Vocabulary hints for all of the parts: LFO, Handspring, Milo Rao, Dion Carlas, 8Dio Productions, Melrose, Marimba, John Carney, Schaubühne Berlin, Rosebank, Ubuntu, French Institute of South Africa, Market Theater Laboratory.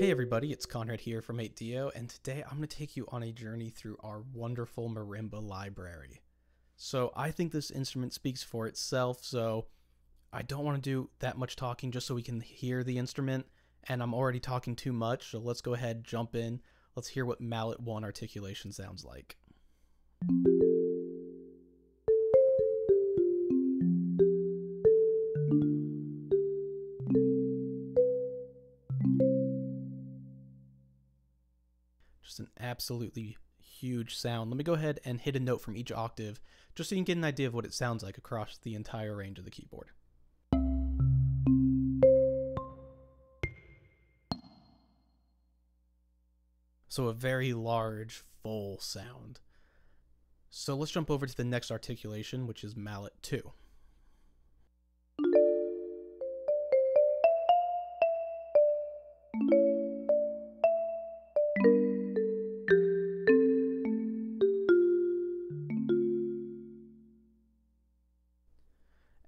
Hey everybody, it's Conrad here from 8Dio, and today I'm going to take you on a journey through our wonderful marimba library. So I think this instrument speaks for itself, so I don't want to do that much talking just so we can hear the instrument, and I'm already talking too much, so let's go ahead, jump in, let's hear what mallet 1 articulation sounds like. Just an absolutely huge sound. Let me go ahead and hit a note from each octave just so you can get an idea of what it sounds like across the entire range of the keyboard. So a very large, full sound. So let's jump over to the next articulation, which is mallet 2.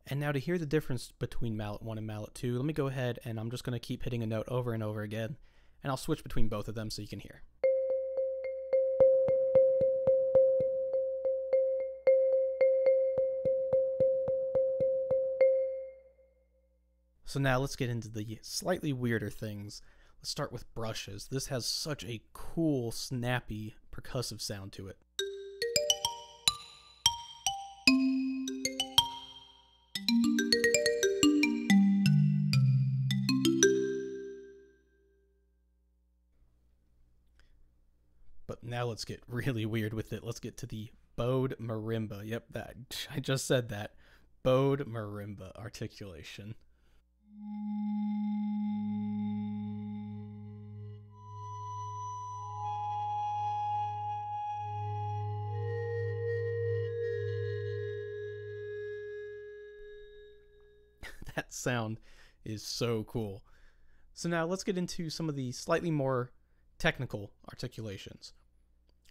And now to hear the difference between mallet 1 and mallet 2, let me go ahead and I'm just going to keep hitting a note over and over again, and I'll switch between both of them so you can hear. So now let's get into the slightly weirder things. Let's start with brushes. This has such a cool, snappy, percussive sound to it. But now let's get really weird with it. Let's get to the bowed marimba. Yep, that I just said that. Bowed marimba articulation. That sound is so cool. So now let's get into some of the slightly more technical articulations.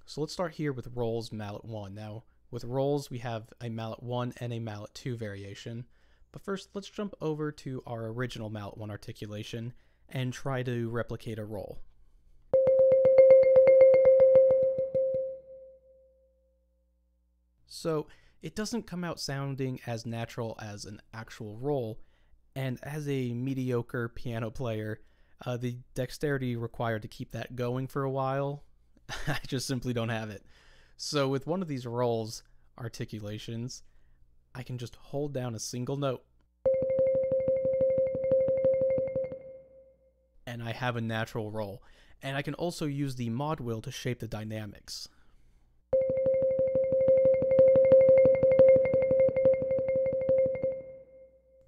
So let's start here with rolls mallet 1. Now with rolls we have a mallet 1 and a mallet 2 variation, but first let's jump over to our original mallet 1 articulation and try to replicate a roll. So it doesn't come out sounding as natural as an actual roll, and as a mediocre piano player, the dexterity required to keep that going for a while, I just simply don't have it. So with one of these rolls articulations, I can just hold down a single note, and I have a natural roll. And I can also use the mod wheel to shape the dynamics.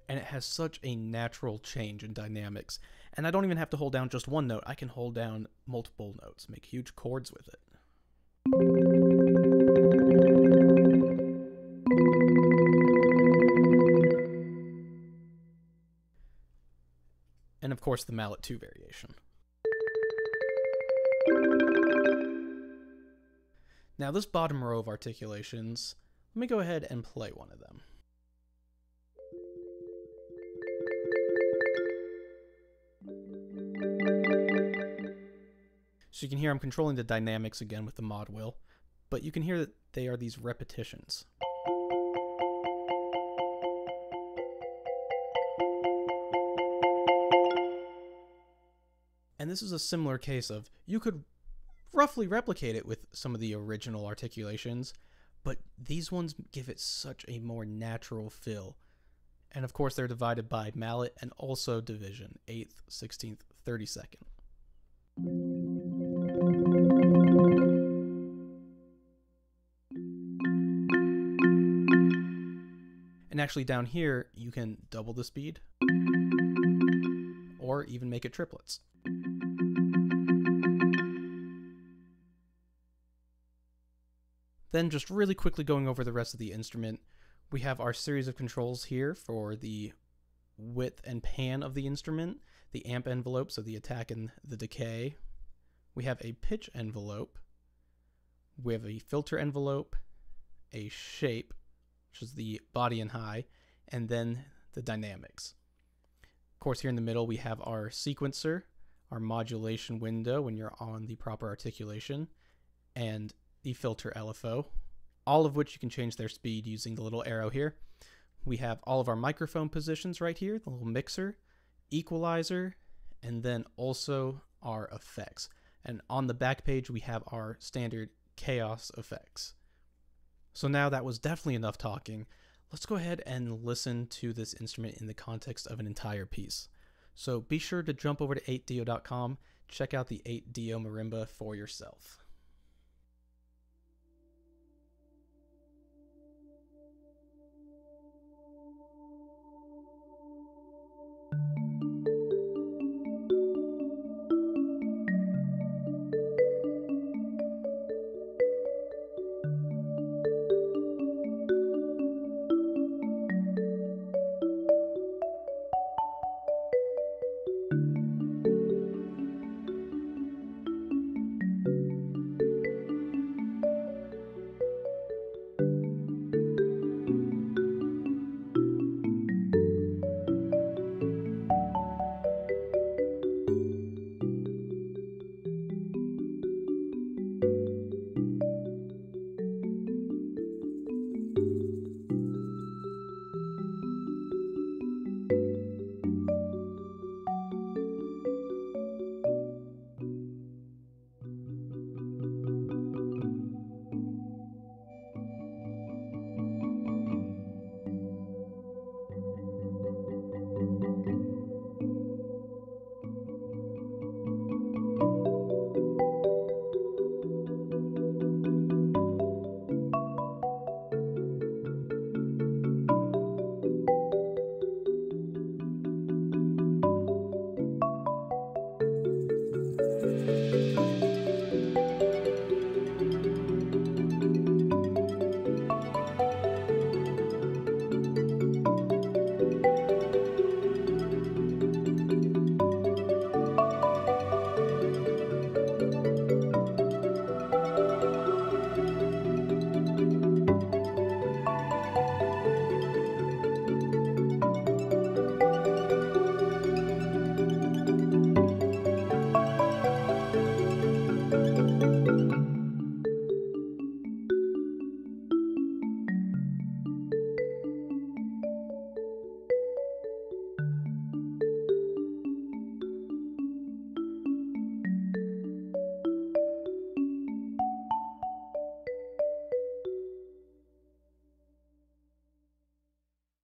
And it has such a natural change in dynamics. And I don't even have to hold down just one note. I can hold down multiple notes, make huge chords with it. And of course the mallet 2 variation. Now this bottom row of articulations, let me go ahead and play one of them. So you can hear I'm controlling the dynamics again with the mod wheel, but you can hear that they are these repetitions. And this is a similar case of, you could roughly replicate it with some of the original articulations, but these ones give it such a more natural feel. And of course they're divided by mallet and also division, 8th, 16th, 32nd. And actually down here, you can double the speed or even make it triplets. Then just really quickly going over the rest of the instrument, we have our series of controls here for the width and pan of the instrument, the amp envelope, so the attack and the decay. We have a pitch envelope, we have a filter envelope, a shape, which is the body and high, and then the dynamics. Of course, here in the middle, we have our sequencer, our modulation window when you're on the proper articulation, and the filter LFO, all of which you can change their speed using the little arrow here. We have all of our microphone positions right here, the little mixer, equalizer, and then also our effects. And on the back page, we have our standard chaos effects. So now that was definitely enough talking. Let's go ahead and listen to this instrument in the context of an entire piece. So be sure to jump over to 8Dio.com, check out the 8Dio Marimba for yourself.